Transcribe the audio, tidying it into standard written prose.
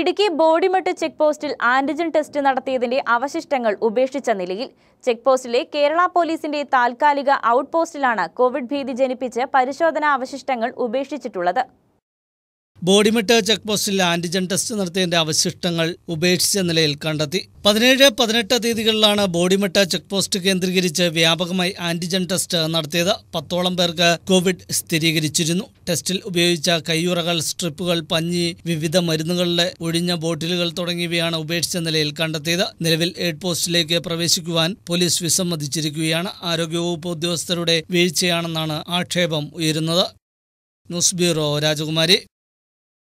Idukki Bodimettu check പോസ്റ്റിൽ antigen test നടത്തിയതിന്റെ അവശിഷ്ടങ്ങൾ ഉപേക്ഷിച്ച നിലയിൽ ചെക്ക് പോസ്റ്റിലെ കേരള പോലീസിന്റെ താൽക്കാലിക ഔട്ട് പോസ്റ്റിലാണ് കോവിഡ് ഭീതി ജനിപ്പിച്ച് പരിശോധനാ അവശിഷ്ടങ്ങൾ ഉപേക്ഷിച്ചിട്ടുള്ളത്. ബോഡിമെട്ട ചെക്ക് പോസ്റ്റിൽ ആന്റിജൻ ടെസ്റ്റ് നടത്തിയതിന്റെ അവശിഷ്ടങ്ങൾ ഉപേക്ഷിച്ച നിലയിൽ കണ്ടെത്തി. 17, 18 തീയതികളിലാണ് ബോഡിമെട്ട ചെക്ക് പോസ്റ്റ് കേന്ദ്രീകരിച്ച് വ്യാപകമായി ആന്റിജൻ ടെസ്റ്റ് നടത്തിയത്. 10ഓളം പേർക്ക് കോവിഡ് സ്ഥിരീകരിച്ചിരുന്നു. ടെസ്റ്റിൽ ഉപയോഗിച്ച കയ്യുറകൾ, സ്ട്രിപ്പുകൾ, പഞ്ഞി, വിവിധ മരുന്നുകളിലെ ഒഴിഞ്ഞ ബോട്ടിലുകൾ തുടങ്ങിയവയാണ് ഉപേക്ഷിച്ച നിലയിൽ കണ്ടെത്തിയത്. നിലവിൽ എയ്ഡ് പോസ്റ്റിലേക്ക് പ്രവേശിക്കുവാൻ പോലീസ് വിസമ്മതിച്ചിരിക്കുകയാണ്. ആരോഗ്യവകുപ്പ് ഉദ്യോഗസ്ഥരുടെ വീഴ്ചയാണെന്നാണ് ആക്ഷേപം ഉയരുന്നത്. ന്യൂസ് ബ്യൂറോ, രാജകുമാരി.